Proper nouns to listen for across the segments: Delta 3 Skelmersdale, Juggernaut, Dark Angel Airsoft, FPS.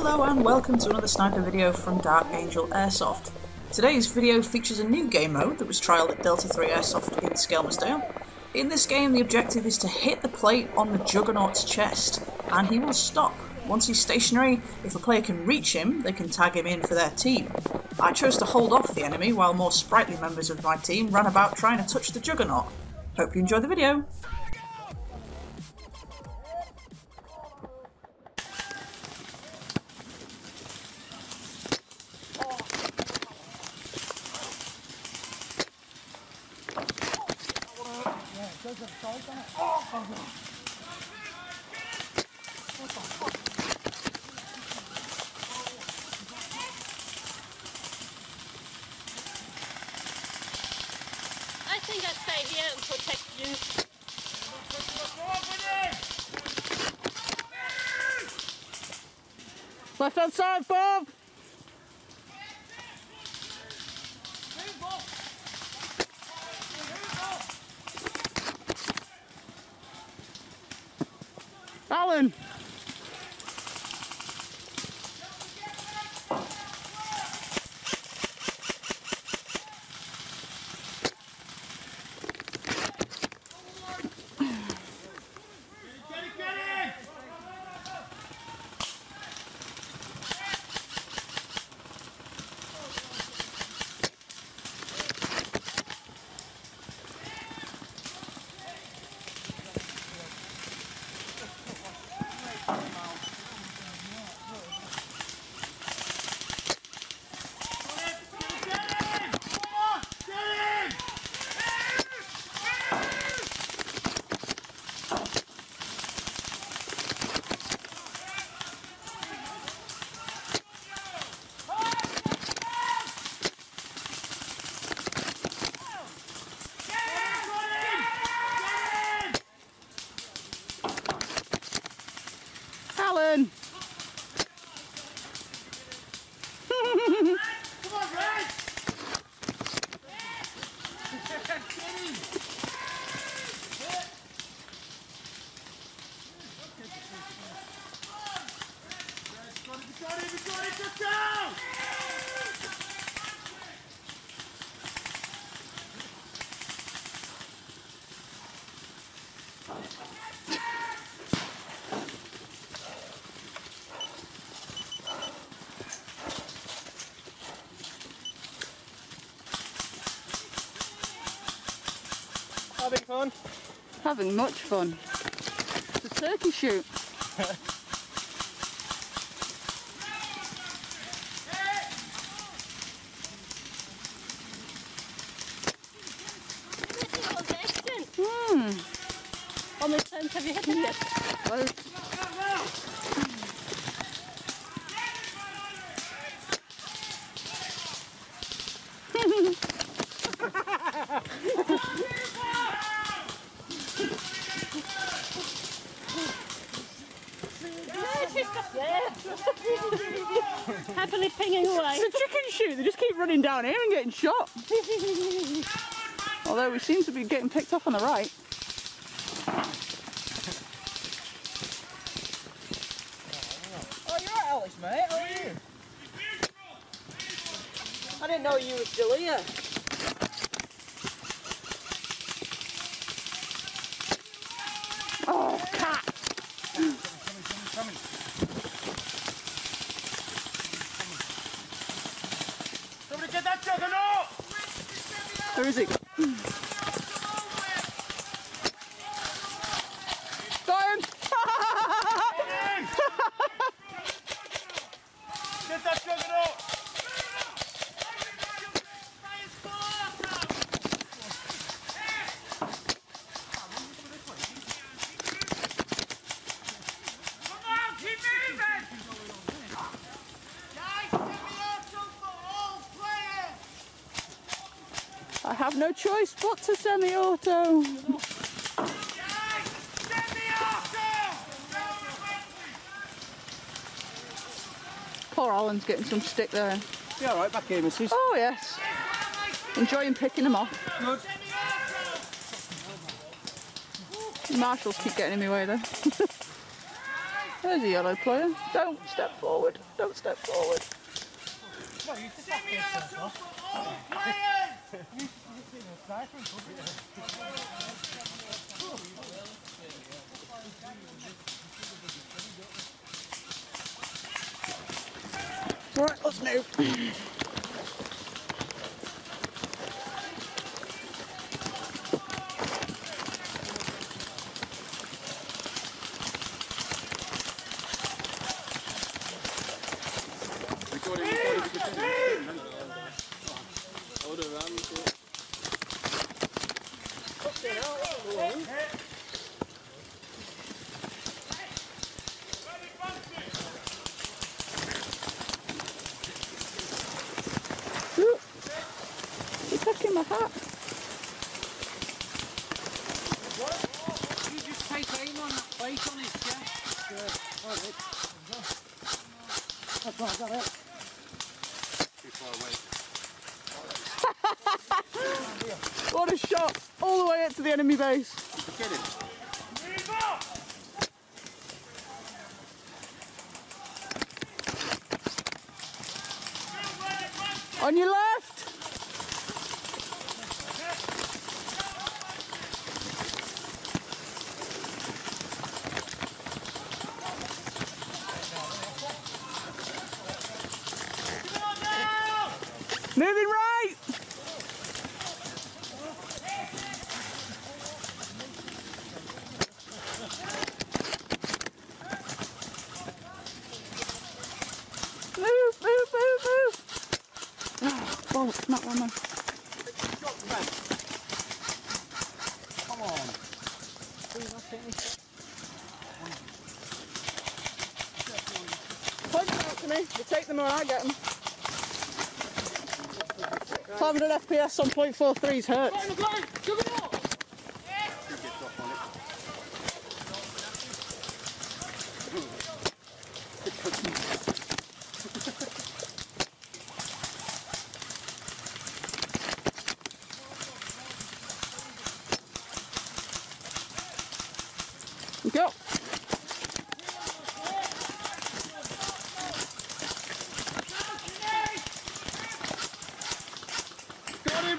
Hello and welcome to another sniper video from Dark Angel Airsoft. Today's video features a new game mode that was trialled at Delta 3 Airsoft in Skelmersdale. In this game the objective is to hit the plate on the Juggernaut's chest and he will stop. Once he's stationary, if a player can reach him they can tag him in for their team. I chose to hold off the enemy while more sprightly members of my team ran about trying to touch the Juggernaut. Hope you enjoy the video! I think I'll stay here and protect you. Left hand side, Bob! Alan! Having fun? Having much fun. It's a turkey shoot. On this fence, have you hit him yet? Well, happily pinging away. It's a chicken shoot, they just keep running down here and getting shot. Although we seem to be getting picked off on the right. Oh, you're right, Alex, mate. How are you? I didn't know you were still here. Oh, cat! Somebody get that Juggernaut! Where is he? Got him! Get that Juggernaut! I have no choice but to semi-auto. Poor Alan's getting some stick there. You alright back here, missus? Oh yes. Enjoying picking them off. Good. Marshals keep getting in my way though. There's a yellow player. Don't step forward. Don't step forward. Right, let's move. What a shot! All the way up to the enemy base. Get him. On your left. Moving right. FPS on .43s hurt. Go.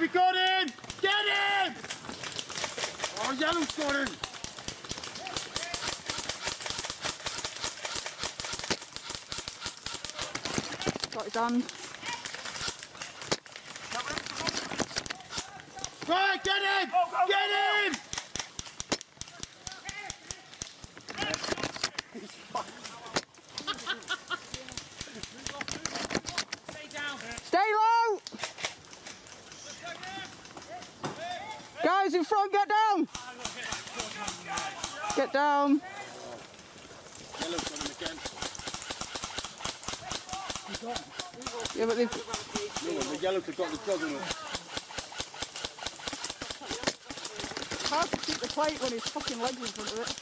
We got him! Get him! Oh, yellow's got him! Got his hand. Right, get him! Go, go, get him! He's fucked. Stay down. Stay low! Guys in front, get down! Get down! Yeah, but the yellows have got the juggernaut. It's hard to keep the plate when his fucking legs in front of it.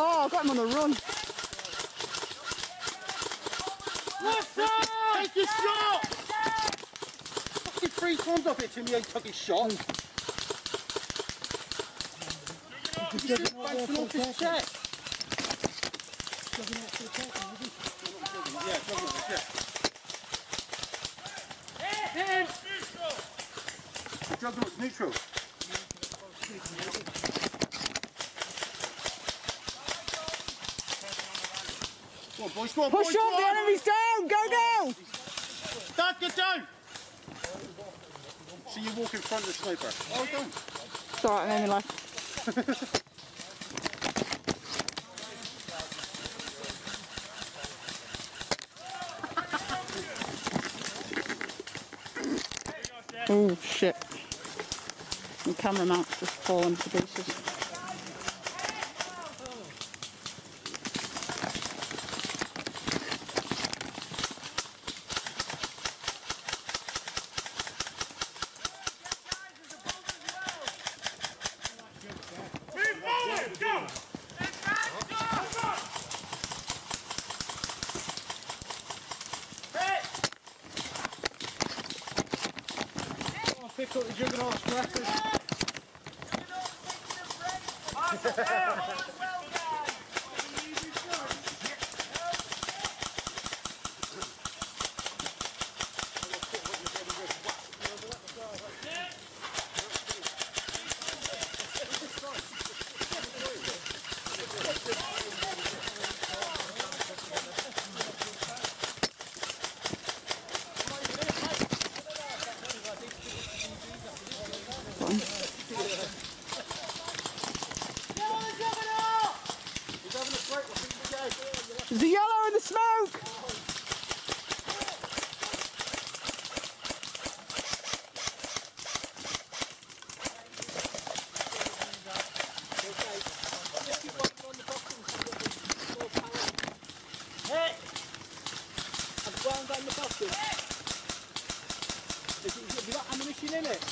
Oh, I got him on the run. What's up? Take your shot! Fucking 3 times off it to me, ain't took his shot. He's just bouncing off his chest. Yeah, jugging off his chest. Hit him! The juggernaut's neutral. Come on, boys, come on, push on, the enemy's down, go down! Dad, get down! So you walk in front of the sniper. Oh, don't. It's alright, I'm only left. Oh, shit. The camera mount's just fallen to pieces. Go! Let's go! Go! Go! the Juggernaut's breakfast. There's the yellow in the smoke! Hey! I've gone down the bottom. Have you got ammunition in it?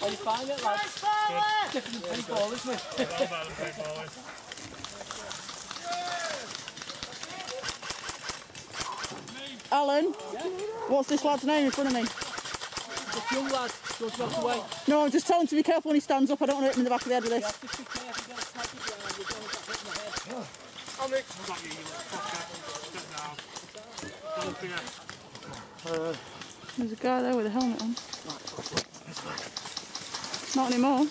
When you find it, like, it's different than paintball, isn't it? Alan, yeah? What's this lad's name in front of me? This young lad, goes right away. No, I'm just telling him to be careful when he stands up. I don't want to hit him in the back of the head with this. Yeah, just be careful, you've got to take it down, you're going to hit my head. I'm it. I'm not you, fuck that. Step down. There's a guy there with a helmet on. Not anymore.